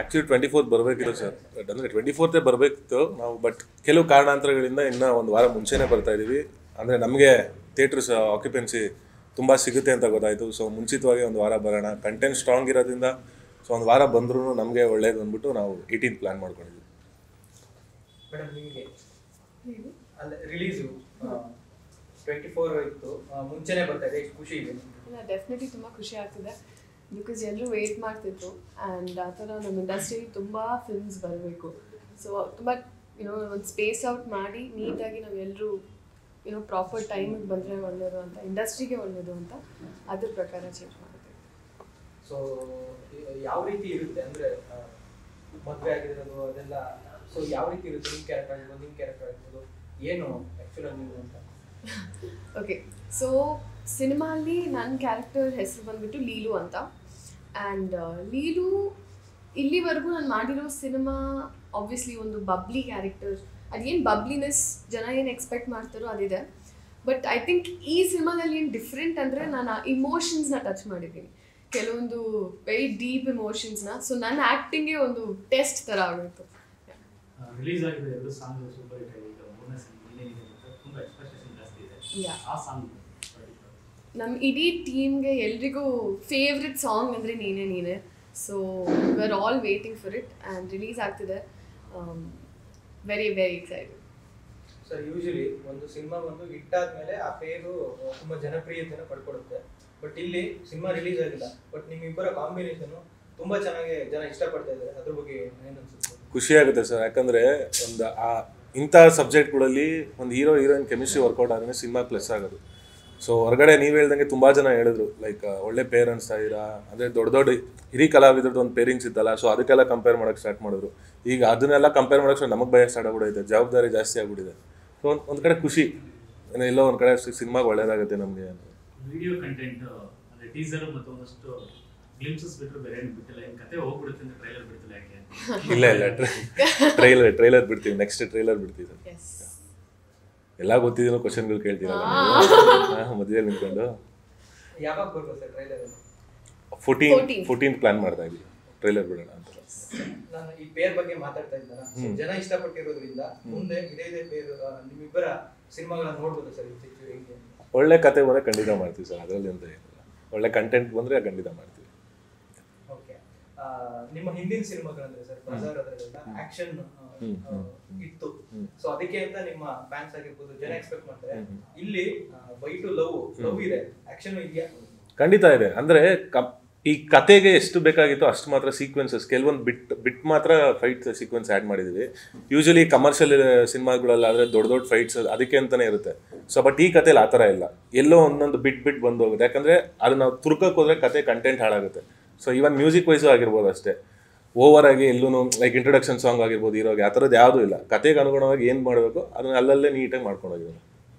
Actually 24th ಬರಬೇಕಿತ್ತು sir ಅಂದ್ರೆ 24th ಬರಬೇಕಿತ್ತು ನಾವು ಬಟ್ ಕೆಲವು ಕಾರಣಾಂತರಗಳಿಂದ ಇನ್ನ ಒಂದು ವಾರ ಮುಂಚೆನೇ ಬರ್ತಾ ಇದೀವಿ ಅಂದ್ರೆ ನಮಗೆ ಥಿಯೇಟರ್ಸ್ ಆಕ್ಯುಪೆನ್ಸಿ ತುಂಬಾ ಸಿಗುತ್ತೆ ಅಂತ ಗೊತ್ತಾಯಿತು ಸೋ ಮುಂಚಿತವಾಗಿ ಒಂದು ವಾರ ಬರೋಣ ಕಂಟೆಂಟ್ ಸ್ಟ್ರಾಂಗ್ ಇರೋದ್ರಿಂದ ಸೋ ಒಂದು ವಾರ ಬಂದ್ರೂ ನಮಗೆ ಒಳ್ಳೆಯದು ಅಂದ್ಬಿಟ್ಟು ನಾವು 18th ಪ್ಲಾನ್ ಮಾಡ್ಕೊಂಡಿದ್ವಿ ಮೇಡಂ ನಿಮಗೆ ಅಲ್ಲ ರಿಲೀಸ್ 24 ಇತ್ತು ಮುಂಚೆನೇ ಬರ್ತಾ ಇದೆ ಖುಷಿ ಇದೆ ಇಲ್ಲ ಡೆಫಿನೆಟ್ಲಿ ತುಂಬಾ ಖುಷಿ ಆಗ್ತಿದೆ because ಎಲ್ಲರೂ wait ಮಾಡ್ತಿದ್ರು and ಆತರ ನಮ್ಮ ಇಂಡಸ್ಟ್ರಿ ತುಂಬಾ films ಬರಬೇಕು so ತುಂಬಾ space out ಮಾಡಿ ನೀಟ್ ಆಗಿ ನಾವು ಎಲ್ಲರೂ proper time ಗೆ ಬಂದ್ರೆ ಒಳ್ಳೆಯದು ಅಂತ ಇಂಡಸ್ಟ್ರಿಗೆ ಒಳ್ಳೆಯದು ಅಂತ ಅದರ ಪ್ರಕಾರ ಚೇಂಜ್ ಮಾಡ್ತೀವಿ so ಯಾವ ರೀತಿ ಇರುತ್ತೆ ಅಂದ್ರೆ ಮದುವೆ ಆಗಿರೋದು ಅದೆಲ್ಲ so ಯಾವ ರೀತಿ ಇರುತ್ತೆ ನಿಮ್ಮ ಕ್ಯಾರೆಕ್ಟರ್ ಆಗಿರೋದು ಏನು ಆಕ್ಚುಲಿ ನೀವು ಅಂತ okay so ಸಿನಿಮಾ ಅಲ್ಲಿ ನನ್ನ ಕ್ಯಾರೆಕ್ಟರ್ ಹೆಸರು ಬಂದ್ಬಿಟ್ಟು ಲೀಲು ಅಂತ ಆ್ಯಂಡ್ ಲೀಲು ಇಲ್ಲಿವರೆಗೂ ನಾನು ಮಾಡಿರೋ ಸಿನಿಮಾ ಆಬ್ವಿಯಸ್ಲಿ ಒಂದು ಬಬ್ಲಿ ಕ್ಯಾರೆಕ್ಟರ್ ಅದೇನು ಬಬ್ಲಿನೆಸ್ ಜನ ಏನು ಎಕ್ಸ್ಪೆಕ್ಟ್ ಮಾಡ್ತಾರೋ ಅದಿದೆ ಬಟ್ ಐ ಥಿಂಕ್ ಈ ಸಿನಿಮಾದಲ್ಲಿ ಏನು ಡಿಫ್ರೆಂಟ್ ಅಂದರೆ ನಾನು ಇಮೋಷನ್ಸ್ನ ಟಚ್ ಮಾಡಿದ್ದೀನಿ ಕೆಲವೊಂದು ವೆರಿ ಡೀಪ್ ಇಮೋಷನ್ಸ್ನ ಸೊ ನನ್ನ ಆ್ಯಕ್ಟಿಂಗೇ ಒಂದು ಟೆಸ್ಟ್ ಥರ ಆಗೋಯಿತು ರಿಲೀಸ್ ಆಗಿದೆ ಎರಡು ಸಾಂಗ್ ಸೂಪರ್ ಹಿಟ್ ಆಗಿದೆ ಮೂರನೇ ಸಾಂಗ್ ಮಿಲಿಯನ್ ಅಂತ ತುಂಬಾ ಎಕ್ಸ್‌ಪೆಕ್ಟೇಷನ್ ಜಾಸ್ತಿ ಇದೆ ಆ ಸಾಂಗ್ ನಮ್ಮ ಇಡೀ ಟೀಮ್ಗೆ ಎಲ್ರಿಗೂ ಫೇವ್ರೆಟ್ ಸಾಂಗ್ ಅಂದರೆ ನೀನೇ so we are all waiting for it and release ಆಗ್ತಿದೆ very very excited sir usually ಒಂದು ಸಿನಿಮಾ ಬಂದು ಹಿಟ್ ಆದಮೇಲೆ ಆ ಪೇರು ತುಂಬ ಜನಪ್ರಿಯತೆಯನ್ನು ಪಡ್ಕೊಡುತ್ತೆ ಬಟ್ ಇಲ್ಲಿ ಸಿನಿಮಾ ರಿಲೀಸ್ ಆಗಿಲ್ಲ ಬಟ್ ನಿಮ್ಮಿಬ್ಬರ ಕಾಂಬಿನೇಷನು ತುಂಬ ಚೆನ್ನಾಗಿ ಜನ ಇಷ್ಟಪಡ್ತಾ ಇದ್ದಾರೆ ಅದ್ರ ಬಗ್ಗೆ ಏನನ್ಸುತ್ತೆ ಖುಷಿಯಾಗುತ್ತೆ ಸರ್ ಯಾಕಂದರೆ ಒಂದು ಆ ಇಂಥ ಸಬ್ಜೆಕ್ಟ್ಗಳಲ್ಲಿ ಒಂದು ಹೀರೋ ಹೀರೋಯಿನ್ ಕೆಮಿಸ್ಟ್ರಿ ವರ್ಕೌಟ್ ಆದ್ರೆ ಸಿನಿಮಾ ಪ್ಲಸ್ ಆಗೋದು ಸೊ ಹೊರಗಡೆ ನೀವು ಹೇಳ್ದಂಗೆ ತುಂಬ ಜನ ಹೇಳಿದ್ರು ಲೈಕ್ ಒಳ್ಳೆ ಪೇರ್ ಅನಿಸ್ತಾ ಇದ್ದೀರಾ ಅಂದರೆ ದೊಡ್ಡ ದೊಡ್ಡ ಹಿರಿಯ ಕಲಾವಿದ್ರದ್ದು ಒಂದು ಪೇರಿಂಗ್ಸ್ ಇತ್ತಲ್ಲ ಸೊ ಅದಕ್ಕೆಲ್ಲ ಕಂಪೇರ್ ಮಾಡೋಕ್ಕೆ ಸ್ಟಾರ್ಟ್ ಮಾಡಿದ್ರು ಈಗ ಅದನ್ನೆಲ್ಲ ಕಂಪೇರ್ ಮಾಡೋಕ್ಕೆ ನಮಗೆ ಭಯ ಸ್ಟಾರ್ಟ್ ಆಗ್ಬಿಡೈತೆ ಜವಾಬ್ದಾರಿ ಜಾಸ್ತಿ ಆಗ್ಬಿಟ್ಟಿದೆ ಸೊ ಒಂದು ಕಡೆ ಖುಷಿ ಎಲ್ಲೋ ಒಂದು ಕಡೆ ಸಿನಿಮಾಗೆ ಒಳ್ಳೇದಾಗುತ್ತೆ ನಮಗೆ ವಿಡಿಯೋ ಕಂಟೆಂಟ್ ಅಂದರೆ ಟೀಸರ್ ಮತ್ತು ಒಂದಷ್ಟು ಗ್ಲಿಂಪ್ಸಸ್ ಬಿಟ್ಟರೆ ಬೇರೆ ಏನು ಬಿಟ್ಟಿಲ್ಲ ಏನು ಕತೆ ಹೋಗ್ಬಿಡುತ್ತೆ ಅಂದರೆ ಟ್ರೈಲರ್ ಬಿಡ್ತಿಲ್ಲ ಯಾಕೆ ಇಲ್ಲ ಟ್ರೈಲರ್ ಬಿಡ್ತೀವಿ ನೆಕ್ಸ್ಟ್ ಟ್ರೈಲರ್ ಬಿಡ್ತೀವಿ ಎಲ್ಲ ಗೊತ್ತಿದ್ದೀನೋ ಕ್ವಶನ್ಗಳು ಕೇಳ್ತೀರಲ್ಲ ಮಧ್ಯದಲ್ಲಿ ನಿಂತ್ಕೊಂಡು ಯಾವಾಗ ಬರುತ್ತೆ ಸರ್ ಟ್ರೈಲರ್ 14th ಪ್ಲಾನ್ ಮಾಡ್ತಾ ಇದ್ದೀವಿ ಟ್ರೈಲರ್ ಬಿಡೋಣ ಅಂತ ನಾನು ಈ ಪೇರ್ ಬಗ್ಗೆ ಮಾತಾಡ್ತಾ ಇದ್ದಾನ ಜನ ಇಷ್ಟಪಟ್ಟಿರೋದ್ರಿಂದ ಮುಂದೆ ಇದೇ ಪೇರ್ ನಿಮ್ಮಿಬ್ಬರ ಸಿನಿಮಾಗಳನ್ನು ನೋಡ್ಬೋದು ಸರ್ ಒಳ್ಳೆ ಕತೆ ಬಂದರೆ ಖಂಡಿತ ಮಾಡ್ತೀವಿ ಸರ್ ಅದರಲ್ಲಿ ಅಂತ ಏನಿಲ್ಲ ಒಳ್ಳೆ ಕಂಟೆಂಟ್ ಬಂದರೆ ಖಂಡಿತ ಮಾಡ್ತೀವಿ ಓಕೆ ನಿಮ್ಮ ಹಿಂದಿನ ಸಿನಿಮಾಗಳಂದ್ರೆ ಸರ್ ಬಜಾರ್ ಅದರಲ್ಲೆಲ್ಲ ಆ್ಯಕ್ಷನ್ ಇತ್ತು ಸೊ ಅದಕ್ಕೆ ಅಂತ ನಿಮ್ಮ ಫ್ಯಾನ್ಸ್ ಆಗಿರ್ಬೋದು ಜನ ಎಕ್ಸ್ಪೆಕ್ಟ್ ಮಾಡ್ತಾರೆ ಇಲ್ಲಿ ಬೈಟ್ ಲವ್ ಇದೆ ಆಕ್ಷನ್ ಇದೆಯಾ ಖಂಡಿತ ಇದೆ ಅಂದ್ರೆ ಈ ಕತೆಗೆ ಎಷ್ಟು ಬೇಕಾಗಿತ್ತು ಅಷ್ಟು ಮಾತ್ರ ಸೀಕ್ವೆನ್ಸಸ್ ಕೆಲವೊಂದು ಬಿಟ್ ಮಾತ್ರ ಫೈಟ್ ಸೀಕ್ವೆನ್ಸ್ ಆ್ಯಡ್ ಮಾಡಿದ್ದೀವಿ ಯೂಶಲಿ ಕಮರ್ಷಿಯಲ್ ಸಿನಿಮಾಗಳಲ್ಲಾದರೆ ದೊಡ್ಡ ದೊಡ್ಡ ಫೈಟ್ಸ್ ಅದಕ್ಕೆ ಅಂತಲೇ ಇರುತ್ತೆ ಸೊ ಬಟ್ ಈ ಕಥೆಯಲ್ಲಿ ಆ ಥರ ಇಲ್ಲ ಎಲ್ಲೋ ಒಂದೊಂದು ಬಿಟ್ಟು ಬಂದು ಹೋಗುತ್ತೆ ಯಾಕಂದರೆ ಅದು ನಾವು ತುರ್ಕಕ್ಕೆ ಹೋದರೆ ಕತೆ ಕಂಟೆಂಟ್ ಹಾಳಾಗುತ್ತೆ ಸೊ ಈವನ್ ಮ್ಯೂಸಿಕ್ ವೈಸು ಆಗಿರ್ಬೋದು ಅಷ್ಟೇ ಓವರ್ ಆಗಿ ಎಲ್ಲೂ ಲೈಕ್ ಇಂಟ್ರೊಡಕ್ಷನ್ ಸಾಂಗ್ ಆಗಿರ್ಬೋದು ಇರೋಗೆ ಆ ಥರದ್ದು ಯಾವುದೂ ಇಲ್ಲ ಕತೆಗೆ ಅನುಗುಣವಾಗಿ ಏನು ಮಾಡಬೇಕು ಅದನ್ನ ಅಲ್ಲಲ್ಲೇ ನೀಟಾಗಿ ಮಾಡ್ಕೊಂಡೋಗಿದ್ದೀನಿ